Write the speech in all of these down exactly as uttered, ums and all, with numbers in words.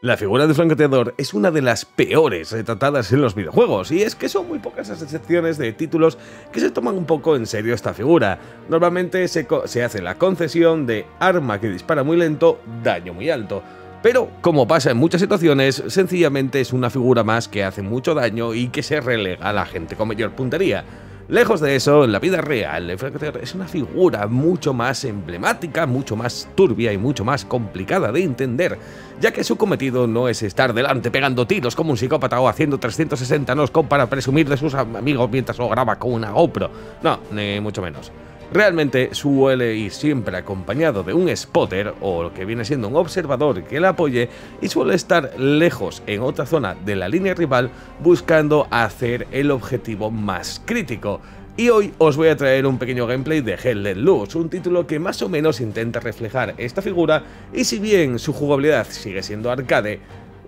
La figura del francotirador es una de las peores retratadas en los videojuegos, y es que son muy pocas las excepciones de títulos que se toman un poco en serio esta figura. Normalmente se, se hace la concesión de arma que dispara muy lento, daño muy alto. Pero, como pasa en muchas situaciones, sencillamente es una figura más que hace mucho daño y que se relega a la gente con mayor puntería. Lejos de eso, en la vida real, el francotirador es una figura mucho más emblemática, mucho más turbia y mucho más complicada de entender, ya que su cometido no es estar delante pegando tiros como un psicópata o haciendo trescientos sesenta nos con para presumir de sus amigos mientras lo graba con una GoPro. No, ni mucho menos. Realmente suele ir siempre acompañado de un spotter o lo que viene siendo un observador que la apoye, y suele estar lejos en otra zona de la línea rival buscando hacer el objetivo más crítico. Y hoy os voy a traer un pequeño gameplay de Hell Let Loose, un título que más o menos intenta reflejar esta figura, y si bien su jugabilidad sigue siendo arcade,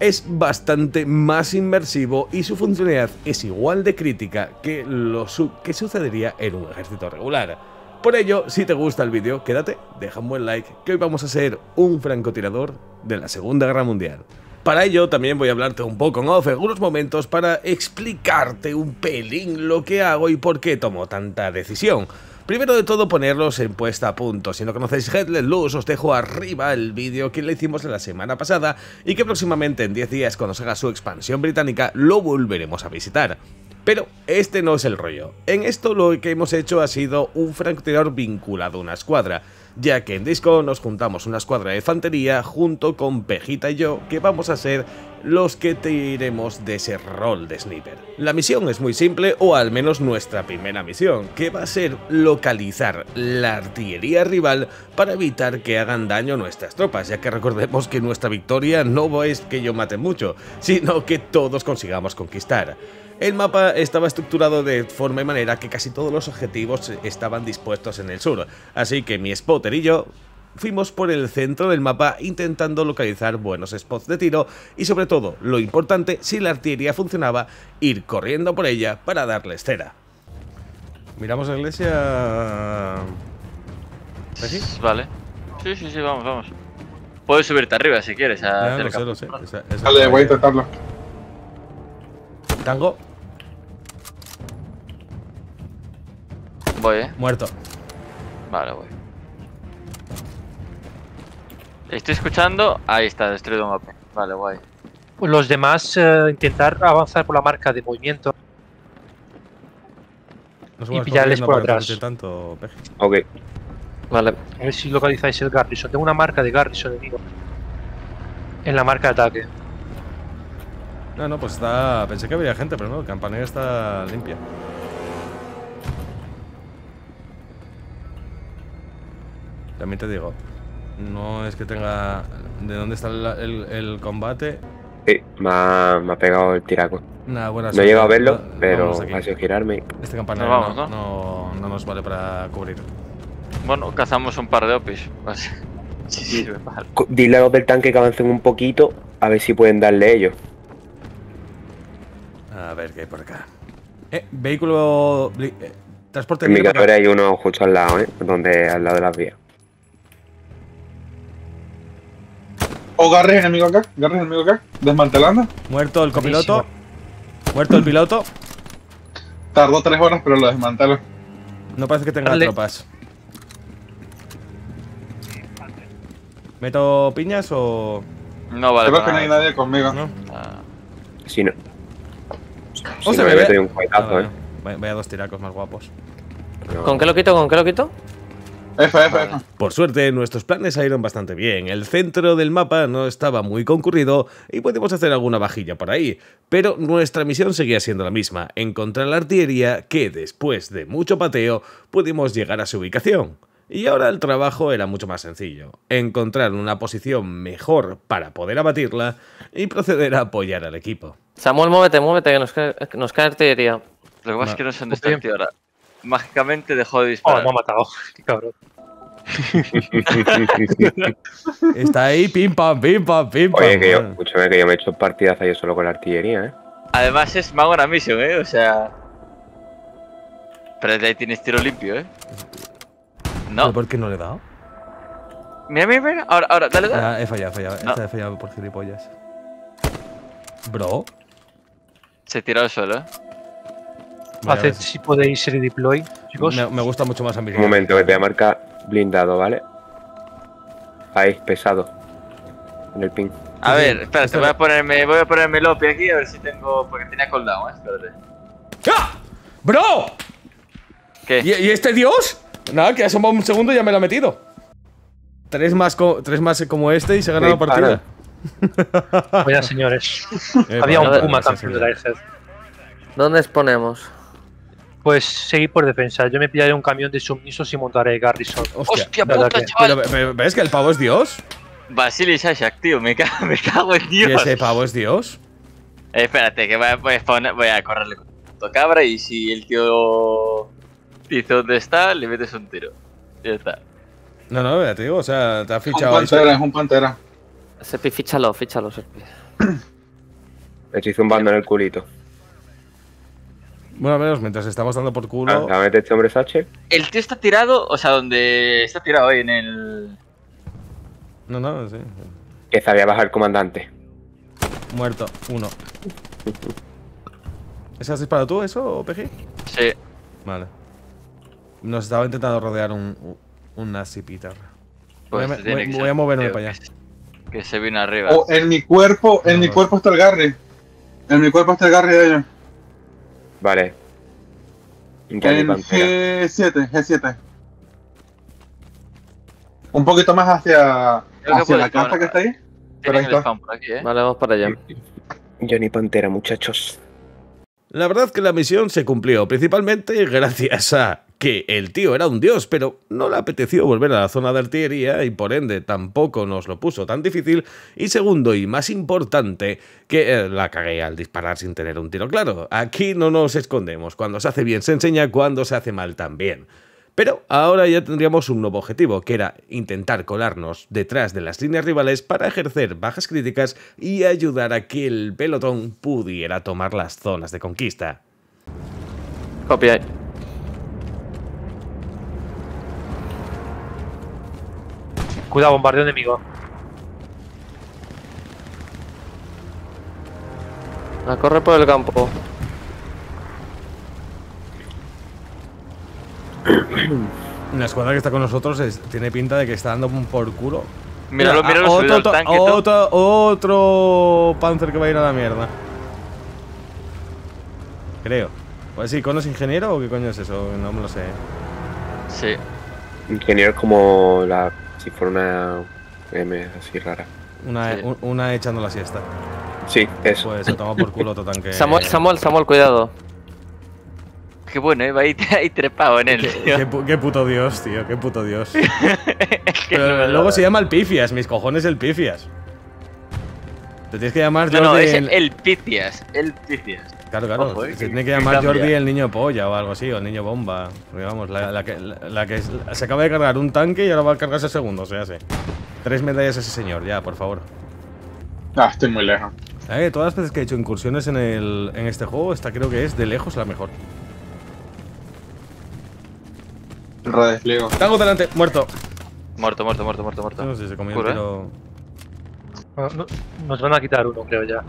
es bastante más inmersivo y su funcionalidad es igual de crítica que lo su que sucedería en un ejército regular. Por ello, si te gusta el vídeo, quédate, deja un buen like, que hoy vamos a ser un francotirador de la Segunda Guerra Mundial. Para ello también voy a hablarte un poco en off en algunos momentos para explicarte un pelín lo que hago y por qué tomo tanta decisión. Primero de todo, ponerlos en puesta a punto. Si no conocéis Hell Let Loose, os dejo arriba el vídeo que le hicimos la semana pasada y que próximamente en diez días, cuando salga su expansión británica, lo volveremos a visitar. Pero este no es el rollo. En esto lo que hemos hecho ha sido un francotirador vinculado a una escuadra, ya que en Discord nos juntamos una escuadra de infantería junto con Pejita y yo, que vamos a ser los que tiremos de ese rol de sniper. La misión es muy simple, o al menos nuestra primera misión, que va a ser localizar la artillería rival para evitar que hagan daño a nuestras tropas, ya que recordemos que nuestra victoria no es que yo mate mucho, sino que todos consigamos conquistar. El mapa estaba estructurado de forma y manera que casi todos los objetivos estaban dispuestos en el sur, así que mi spotter y yo fuimos por el centro del mapa intentando localizar buenos spots de tiro y, sobre todo, lo importante, si la artillería funcionaba, ir corriendo por ella para darle cera. Miramos la iglesia... ¿Aquí? Vale. Sí, sí, sí, vamos, vamos. Puedes subirte arriba si quieres. A no, no sé, no sé. Esa, esa Dale, voy a intentarlo. Tango. Voy, eh. Muerto. Vale, voy. Estoy escuchando. Ahí está, destruido un mapa. Vale, guay. Los demás eh, intentar avanzar por la marca de movimiento. Nos y pillarles por atrás. Tanto, ok. Vale. A ver si localizáis el Garrison. Tengo una marca de Garrison enemigo. En la marca de ataque. No, no, pues está... Pensé que había gente, pero no, el campanero está limpia. También te digo, no es que tenga... ¿De dónde está el, el, el combate? Sí, me ha, me ha pegado el tiraco. Nah, buena no suerte. He llegado a verlo, no, pero ha sido girarme. Este campanero no, vamos, ¿no? No, no nos vale para cubrir. Bueno, cazamos un par de opis. Así sí, sí, vale. Dile a los del tanque que avancen un poquito, a ver si pueden darle ellos. A ver qué hay por acá. Eh, vehículo... Eh, transporte... En mi carrera hay uno justo al lado, eh. Donde, al lado de las vías. O oh, Garres enemigo acá. Garres enemigo acá. Desmantelando. Muerto el copiloto. Buenísimo. Muerto el piloto. Tardó tres horas, pero lo desmanteló. No parece que tenga Dale. tropas. ¿Meto piñas o...? No vale. Creo que no hay nadie conmigo. ¿No? Ah. Sí, no. Si o se no me ve. Un juegazo, ah, bueno. eh. Vaya dos tiracos más guapos. No. ¿Con qué lo quito? ¿Con qué lo quito? F, F, F. Por suerte, nuestros planes salieron bastante bien. El centro del mapa no estaba muy concurrido y podemos hacer alguna vajilla por ahí. Pero nuestra misión seguía siendo la misma: encontrar la artillería que, después de mucho pateo, pudimos llegar a su ubicación. Y ahora el trabajo era mucho más sencillo: encontrar una posición mejor para poder abatirla y proceder a apoyar al equipo. Samuel, muévete, muévete, que nos cae, nos cae artillería. Lo que pasa es que no sé dónde está ahora. Mágicamente dejó de disparar. Oh, me ha matado. Qué cabrón. Está ahí, pim, pam, pim, pam, pim, pam. Oye, que yo, escúchame, que yo me he hecho partidas ahí solo con la artillería, ¿eh? Además es Mago en Mission, ¿eh? O sea... Pero desde ahí tienes tiro limpio, ¿eh? No. ¿Por qué no le he dado? Mira, mira, mira. Ahora, ahora, dale, dale. Ah, he fallado, he fallado. No. Esta he fallado por gilipollas. Bro. Se tiró al suelo. Vale, haced si podéis redeploy, chicos. Me, me gusta mucho más a mí. Un momento, que te voy a marcar blindado, ¿vale? Ahí, pesado. En el ping. A ver, espérate, este voy, a ponerme, voy a ponerme Lopi aquí a ver si tengo. Porque tenía cooldown, ¿eh? Espérate. ¡Ah! ¡Bro! ¿Qué? ¿Y, ¿Y este dios? Nada, que ha asomado un segundo y ya me lo ha metido. Tres más, co tres más como este y se ha ganado la partida. Vaya señores. Eh, Había bueno, un Puma no, también de la E Z. ¿Dónde exponemos? Pues seguir por defensa. Yo me pillaré un camión de sumisos y montaré Garrison. ¡Hostia, Hostia puta, que... chaval! Pero, ¿ves que el pavo es dios? Vasily Shashak, tío. Me cago, me cago en Dios. ¿Y ese pavo es dios? Eh, espérate, que voy a, voy a, spawnar, voy a correrle con tu cabra y si el tío dice dónde está, le metes un tiro. Ya está. No, no, ya te digo, o sea, te ha fichado. Es un pantera, es un pantera. Sepi, fíchalo, fíchalo, Sepi. Le estoy zumbando en el culito. Bueno, al menos mientras estamos dando por culo. Ah, mete este hombre, Sache. El tío está tirado, o sea, donde está tirado ahí en el. No, no, sí. Que sabía bajar el comandante. Muerto, uno. ¿Ese has disparado tú, eso, P G? Sí. Vale. Nos estaba intentando rodear un. un nazi pitarra. Pues voy, a, voy, voy a moverme para allá. Que se vino arriba. Oh, en mi cuerpo, en no, mi no. cuerpo está el Garry. En mi cuerpo está el Garry de ellos. Vale. En G siete, G siete. Un poquito más hacia, hacia la casa que está ahí. Pero ahí está. Por aquí, ¿eh? Vale, vamos para allá. Johnny Pantera, muchachos. La verdad que la misión se cumplió, principalmente gracias a que el tío era un dios, pero no le apeteció volver a la zona de artillería y por ende tampoco nos lo puso tan difícil. Y segundo y más importante, que eh, la cagué al disparar sin tener un tiro claro. Aquí no nos escondemos, cuando se hace bien se enseña, cuando se hace mal también. Pero ahora ya tendríamos un nuevo objetivo, que era intentar colarnos detrás de las líneas rivales para ejercer bajas críticas y ayudar a que el pelotón pudiera tomar las zonas de conquista. Copia. Cuidado, bombardeo enemigo. A correr por el campo. La escuadra que está con nosotros es, tiene pinta de que está dando por culo. Míralo, míralo, ah, otro, otro, tanque, otro, otro Panzer que va a ir a la mierda. Creo. Pues sí, ¿conos ingeniero o qué coño es eso? No me lo sé. Sí. Ingeniero es como la... Si fuera una M así rara. Una, sí. un, una echando la siesta. Sí, eso. Pues se toma por culo otro tanque. Samuel, Samuel, Samuel, cuidado. Qué bueno, iba ahí, ahí trepado en él. Qué, qué, qué puto dios, tío, qué puto dios. Es que pero no luego se llama el Pifias, mis cojones el Pifias. Te tienes que llamar Jordi. No, no, es el, el Pifias, el Pifias. Claro, claro, ojo, se tiene que llamar Jordi el niño polla o algo así, o el niño bomba. Porque vamos, la, la que, la, la que se acaba de cargar un tanque y ahora va a cargarse segundo, o sea, sí. Tres medallas a ese señor, ya, por favor. Ah, estoy muy lejos. Eh, todas las veces que he hecho incursiones en, el, en este juego, esta creo que es de lejos la mejor. Redespliego. Tango delante, muerto. Muerto, muerto, muerto, muerto, muerto. No sé si se comió el tiro. Bueno, no, nos van a quitar uno, creo ya.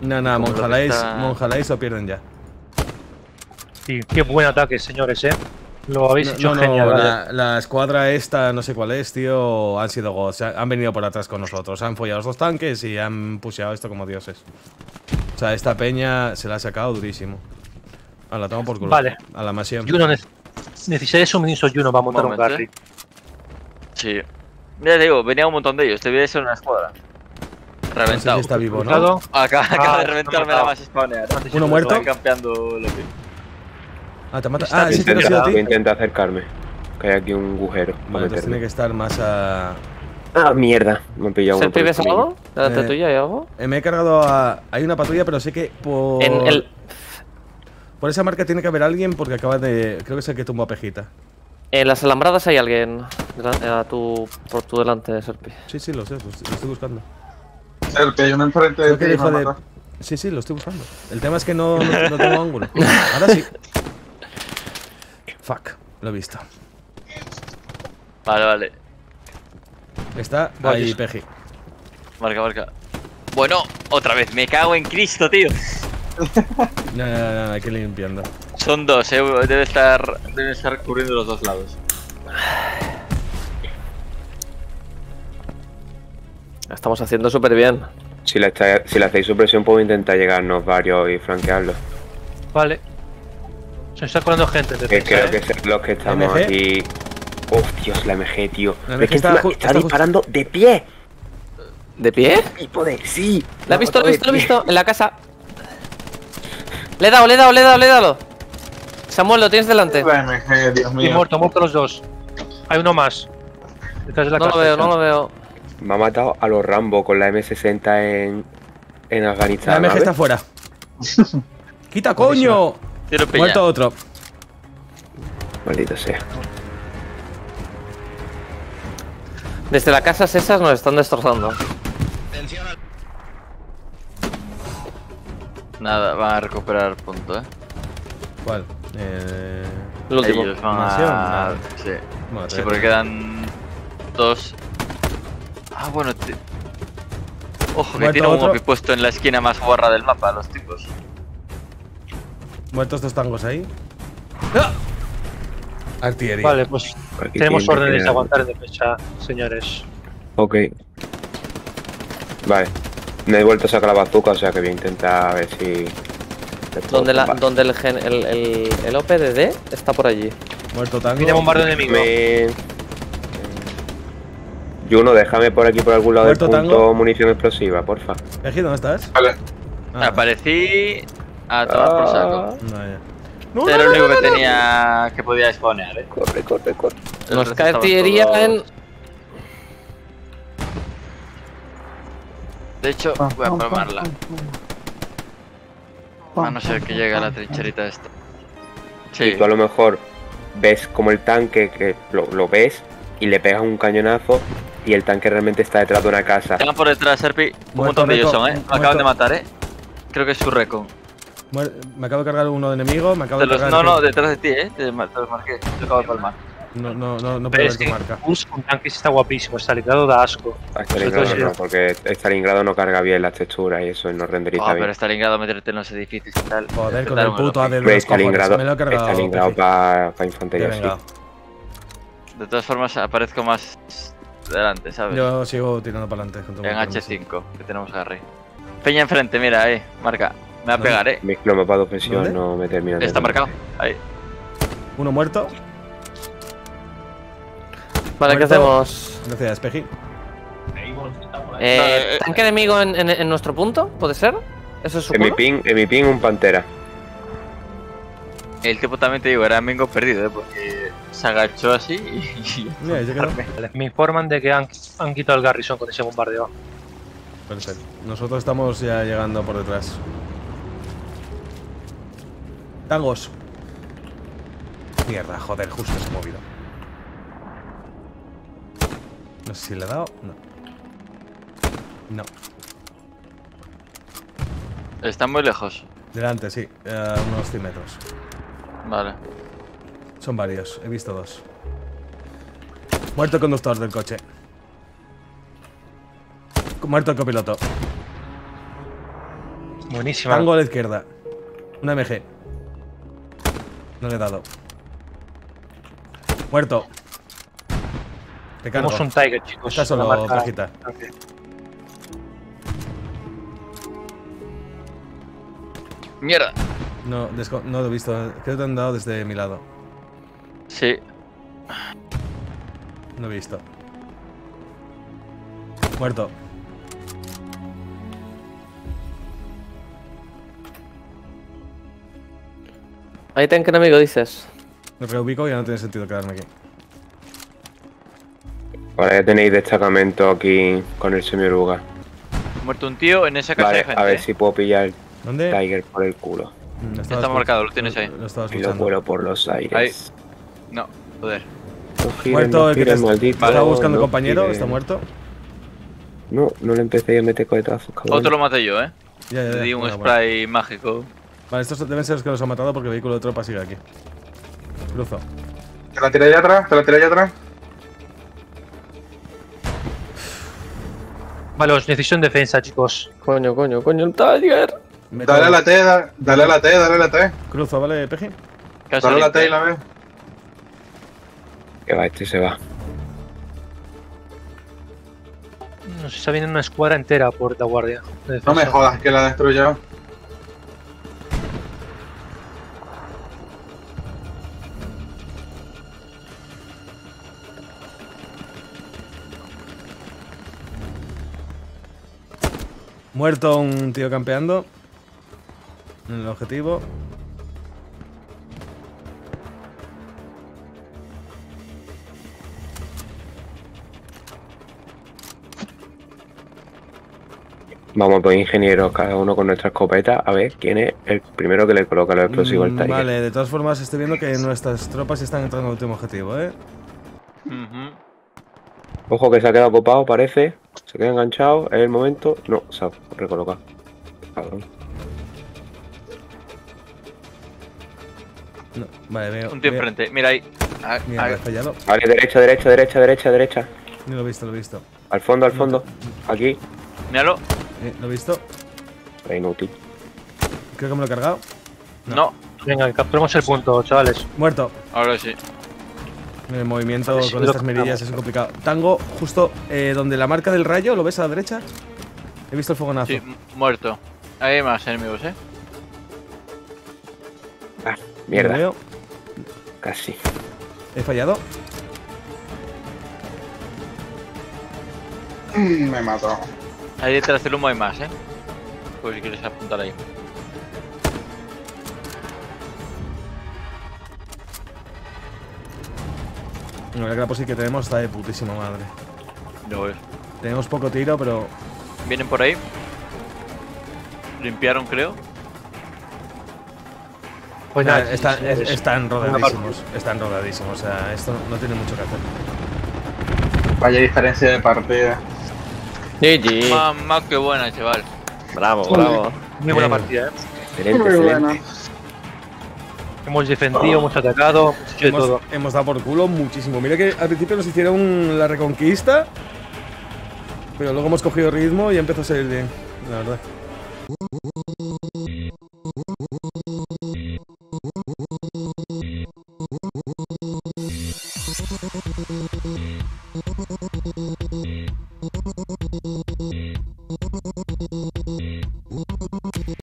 No, no, Monjaláis, Monjaláis o pierden ya. Sí, qué buen ataque, señores, eh. Lo habéis no, hecho no, genial. No, la, la escuadra esta, no sé cuál es, tío, han sido gods. Han venido por atrás con nosotros, han follado los dos tanques y han pusheado esto como dioses. O sea, esta peña se la ha sacado durísimo. Ah, la tengo por culo. Vale. A la masión. Juno, ne necesitaré suministro Juno para montar Moment, un Garry. ¿Eh? Sí. Mira, te digo, venía un montón de ellos, te voy a hacer una escuadra. Reventado. No sé si está vivo, ¿no? Acaba, acaba ah, de reventarme la más spawner. Uno muerto. Ah, te mata. Ah, sí, te lo a ti. Intenta acercarme. Que hay aquí un agujero. Vale, entonces tiene que estar más a. Ah, mierda. Me he pillado uno. ¿Se te ves algo? ¿La patrulla hay algo? Me he cargado a. Hay una patrulla, pero sé que por. En el... Por esa marca tiene que haber alguien porque acaba de. Creo que es el que tumbó a Pejita. En las alambradas hay alguien. A tu. Por tu delante, Serpi. Sí, sí, lo sé. Lo estoy buscando. El que yo me enfrente de ti no de... Sí, sí, lo estoy buscando. El tema es que no, no, no tengo ángulo. Ahora sí. Fuck, lo he visto. Vale, vale. Está ahí, Peji. Marca, marca. Bueno, otra vez, me cago en Cristo, tío. No, no, no, hay que limpiando. Son dos, eh, debe estar, debe estar cubriendo los dos lados. La estamos haciendo súper bien. Si le, está, si le hacéis supresión, puedo intentar llegarnos varios y flanquearlos. Vale. Se está colando gente. Que pensa, creo eh. que son los que estamos M G. Aquí. Uf, Dios, la M G, tío. La M G es que está, está, está disparando justo. De pie. ¿De pie? Poder, sí. La he visto, lo he visto, lo he visto. En la casa. Le he dado, le he dado, le he dado, le he dado. Samuel, lo tienes delante. M G, Dios mío. Y muerto, muerto los dos. Hay uno más. Detrás de la no casa, lo veo, ¿sabes? No lo veo. Me ha matado a los Rambo con la M sesenta en, en Afganistán. La M G está fuera. ¡Quita, coño! Muerto otro. Maldito sea. Desde las casas esas nos están destrozando. Atención al... Nada, van a recuperar punto, ¿eh? ¿Cuál? Eh... El último. Ellos van a... Ah, sí. Bueno, sí, porque quedan dos... Ah, bueno, te... Ojo, que tiene un mopi puesto en la esquina más guarra del mapa, los tipos. Muertos dos tangos ahí. ¡Ah! Artillería. Vale, pues aquí tenemos órdenes de aguantar de fecha, señores. Ok. Vale. Me he vuelto a sacar la bazooka, o sea que voy a intentar ver si... Donde, la, donde el, gen, el, el, el O P D D está por allí. Muerto tango. Tiene bombardeo enemigo. Me... Juno, déjame por aquí, por algún lado del punto tango. Munición explosiva, porfa. Eji, ¿dónde estás? Vale. Ah. Aparecí a tomar ah. por saco. No, ya. No, era no, no, lo único no, no, que no. tenía que podía exponer, eh. Corre, corre, corre. Nos cae artillería todo... en... De hecho, voy a palmarla. A no ser que llegue a la trincherita esta. Sí. Y tú a lo mejor ves como el tanque, que lo, lo ves, y le pegas un cañonazo... Y el tanque realmente está detrás de una casa. Están por detrás, Serpi. Un montón de ellos son, eh. Me acaban de matar, eh. Creo que es su recon. Me acabo de cargar uno de enemigo, me acabo de cargar... No, no, detrás de ti, eh. Te los marqué. Te acabo de palmar. No, no, no, no puedo ver tu marca. Un tanque está guapísimo. Stalingrado da asco. Stalingrado no, porque Stalingrado no carga bien las texturas y eso, no renderiza bien. Pero Stalingrado meterte en los edificios y tal... Joder, con el puto A de los Stalingrado. Me lo he cargado. Stalingrado para infantería, sí. De todas formas, aparezco más... Delante, ¿sabes? Yo sigo tirando para adelante. Con tu en H cinco, que tenemos Garry. Peña enfrente, mira, ahí, marca. Me va a pegar, eh. Mi clomapa de ofensión no me termina. Está marcado, ahí. Uno muerto. Vale, ¿qué hacemos? Gracias, Peji. Eh, ¿Tanque enemigo en, en, en nuestro punto? ¿Puede ser? ¿Eso es su punto? En mi ping, un pantera. El tipo también te digo, era mingo perdido, eh, porque se agachó así y... Mira, yo creo. Me informan de que han, han quitado el Garrison con ese bombardeo. Perfecto. Nosotros estamos ya llegando por detrás. Tangos. Mierda, joder, justo se ha movido. No sé si le he dado... No. No. Están muy lejos. Delante, sí. A unos cien metros. Vale. Son varios, he visto dos. Muerto el conductor del coche. Muerto el copiloto. Buenísima. Tango a la izquierda. Una M G. No le he dado. Muerto. Te cargo. Tenemos un Tiger, chicos. Está solo, cajita. Okay. Mierda. No, no lo he visto. Creo que te han dado desde mi lado. Sí. No he visto. Muerto. Ahí tengo un enemigo, dices. Me reubico y ya no tiene sentido quedarme aquí. Ahora ya tenéis destacamento aquí con el semioruga. Muerto un tío en esa casa vale, de gente. A ver si puedo pillar el ¿Dónde? Tiger por el culo. Lo está marcado, lo tienes ahí. Lo estaba escuchando. Y lo vuelo por los aires. Ahí. No, joder. No giren, muerto no el giren, que te maldito, vale, estaba buscando no compañero, giren. Está muerto. No, no le empecé a meter cohetazos. Otro lo maté yo, eh. Ya, ya, ya. Le di un bueno, spray bueno. mágico. Vale, estos deben ser los que los han matado porque el vehículo de tropa sigue aquí. Cruzo. Te la tiré allá atrás, te la tiré allá atrás. Vale, os necesito en defensa, chicos. Coño, coño, coño, el Tiger. Dale a la T, da, dale a la T, dale a la T. Cruzo, ¿vale, Peji? Dale a la T y la B. Que va, este se va. Nos está viendo una escuadra entera por la guardia. De no me jodas que la destruyó. Muerto un tío campeando en el objetivo. Vamos pues, ingenieros, cada uno con nuestra escopeta, a ver quién es el primero que le coloca los explosivos mm, al Tiger. Vale, de todas formas estoy viendo que nuestras tropas están entrando al último objetivo, ¿eh? Uh-huh. Ojo que se ha quedado copado, parece. Se queda enganchado, es el momento. No, se ha recolocado. Cabrón. No, vale, veo. Un tío enfrente, mira ahí. Ah, mira, ahí. Fallado. Vale, derecha, derecha, derecha, derecha, derecha. No lo he visto, lo he visto. Al fondo, al fondo. Aquí. Míralo. Eh, lo he visto. Es inútil. Creo que me lo he cargado. No. no. Venga, capturemos el punto, chavales. Muerto. Ahora sí. El movimiento sí, con estas mirillas es complicado. Tango, justo eh, donde la marca del rayo, ¿lo ves a la derecha? He visto el fogonazo. Sí, muerto. Hay más enemigos, ¿eh? Ah, mierda. Veo. Casi. He fallado. Me mató. Ahí detrás del humo hay más, ¿eh? Pues si quieres apuntar ahí. No, la claro, sí que tenemos está de putísima madre. No es. Tenemos poco tiro, pero. Vienen por ahí. Limpiaron, creo. Pues nada, sí, están, sí, es, sí. están rodadísimos. Están rodadísimos. O sea, esto no tiene mucho que hacer. Vaya diferencia de partida. G G. Mamá, qué buena, chaval. Bravo, bravo. Muy buena partida, eh. Excelente, Muy excelente. Buena. Hemos defendido, oh. hemos atacado, hemos hecho de todo. Hemos dado por culo muchísimo. Mira que al principio nos hicieron la reconquista, pero luego hemos cogido ritmo y empezó a salir bien, la verdad.